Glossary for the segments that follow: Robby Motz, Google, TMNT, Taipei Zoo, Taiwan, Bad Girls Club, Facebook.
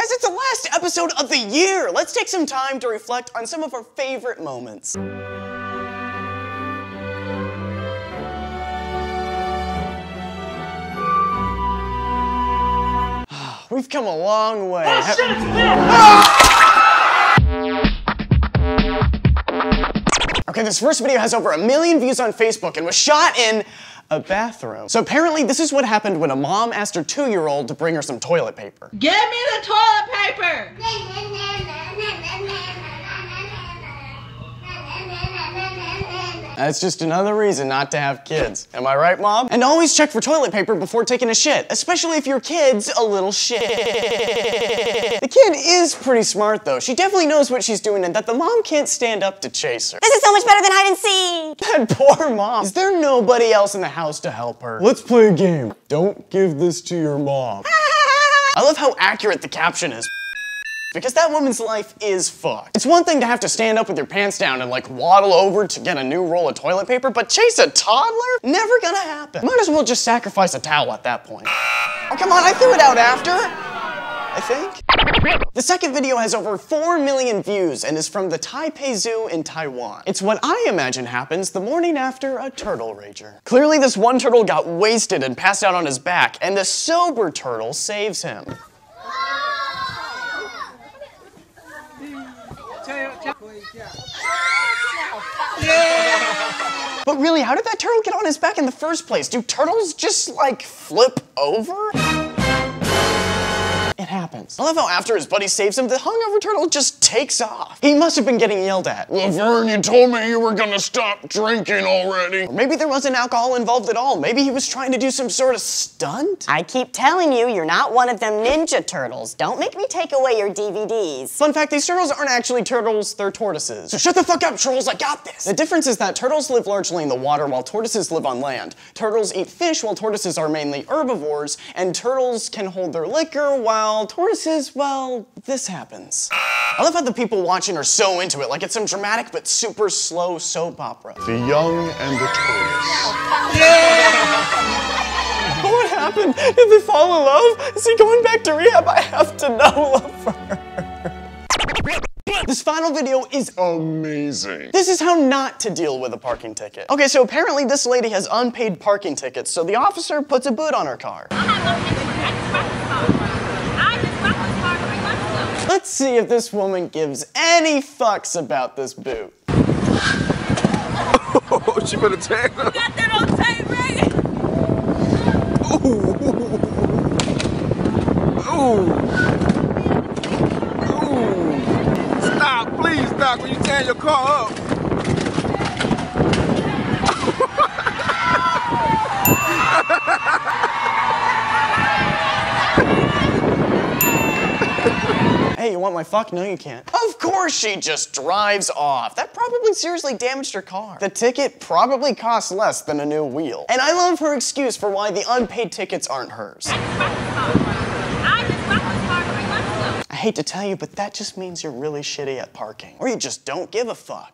Guys, it's the last episode of the year. Let's take some time to reflect on some of our favorite moments. We've come a long way. That shit's big. Okay, this first video has over 1 million views on Facebook and was shot in a bathroom. So apparently this is what happened when a mom asked her 2-year-old to bring her some toilet paper. Give me the toilet paper! That's just another reason not to have kids. Am I right, Mom? And always check for toilet paper before taking a shit, especially if your kid's a little shit. The kid is pretty smart, though. She definitely knows what she's doing and that the mom can't stand up to chase her. This is so much better than hide and seek. That poor mom. Is there nobody else in the house to help her? Let's play a game. Don't give this to your mom. I love how accurate the caption is. Because that woman's life is fucked. It's one thing to have to stand up with your pants down and like waddle over to get a new roll of toilet paper, but chase a toddler? Never gonna happen. Might as well just sacrifice a towel at that point. Oh, come on, I threw it out after, I think. The second video has over 4 million views and is from the Taipei Zoo in Taiwan. It's what I imagine happens the morning after a turtle rager. Clearly this one turtle got wasted and passed out on his back, and the sober turtle saves him. Yeah. But really, how did that turtle get on his back in the first place? Do turtles just, like, flip over? It happens. I love how after his buddy saves him, the hungover turtle just takes off. He must have been getting yelled at. Laverne, you told me you were gonna stop drinking already. Or maybe there wasn't alcohol involved at all. Maybe he was trying to do some sort of stunt? I keep telling you, you're not one of them ninja turtles. Don't make me take away your DVDs. Fun fact, these turtles aren't actually turtles, they're tortoises. So shut the fuck up, trolls, I got this! The difference is that turtles live largely in the water while tortoises live on land. Turtles eat fish while tortoises are mainly herbivores, and turtles can hold their liquor while tortoises, well, this happens. I love how the people watching are so into it, like it's some dramatic but super slow soap opera. The young and the tortoise. Yeah! What happened? Did they fall in love? Is he going back to rehab? I have to know, Lover. This final video is amazing. This is how not to deal with a parking ticket. Okay, so apparently this lady has unpaid parking tickets, so the officer puts a boot on her car. Let's see if this woman gives any fucks about this boot. Oh, she put a tag on. You got that on tape, right? Ooh. Ooh. Stop, please stop when you tear your car up. Hey, you want my fuck? No, you can't. Of course she just drives off. That probably seriously damaged her car. The ticket probably costs less than a new wheel. And I love her excuse for why the unpaid tickets aren't hers. I hate to tell you, but that just means you're really shitty at parking. Or you just don't give a fuck.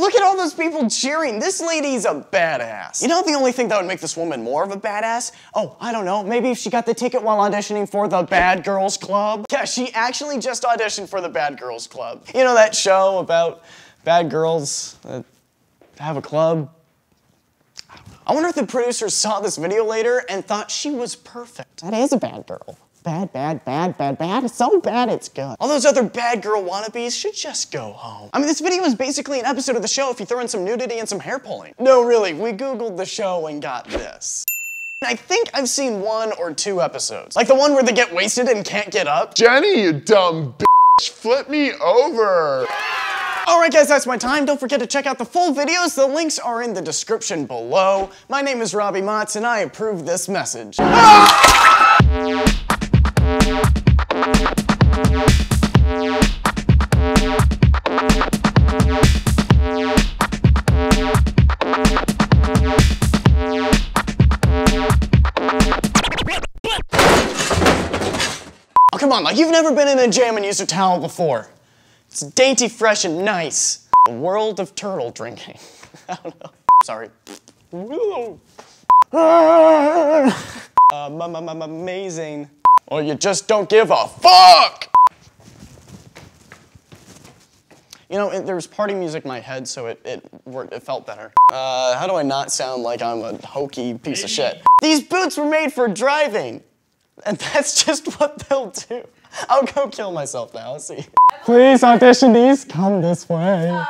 Look at all those people cheering. This lady's a badass. You know the only thing that would make this woman more of a badass? Oh, I don't know, maybe if she got the ticket while auditioning for the Bad Girls Club? Yeah, she actually just auditioned for the Bad Girls Club. You know that show about bad girls that have a club? I don't know. I wonder if the producers saw this video later and thought she was perfect. That is a bad girl. Bad, bad, bad, bad, bad. It's so bad it's good. All those other bad girl wannabes should just go home. I mean, this video is basically an episode of the show if you throw in some nudity and some hair pulling. No, really, we Googled the show and got this. I think I've seen 1 or 2 episodes. Like the one where they get wasted and can't get up. Jenny, you dumb bitch, flip me over. Alright guys, that's my time. Don't forget to check out the full videos. The links are in the description below. My name is Robby Motz and I approve this message. Ah! Oh, come on, like you've never been in a jam and used a towel before. It's dainty, fresh, and nice. A world of turtle drinking. I don't know. Sorry. amazing. Or you just don't give a fuck! You know, there was party music in my head, so it worked, it felt better. How do I not sound like I'm a hokey piece of shit? These boots were made for driving! And that's just what they'll do. I'll go kill myself now, see. Please, auditionees, come this way.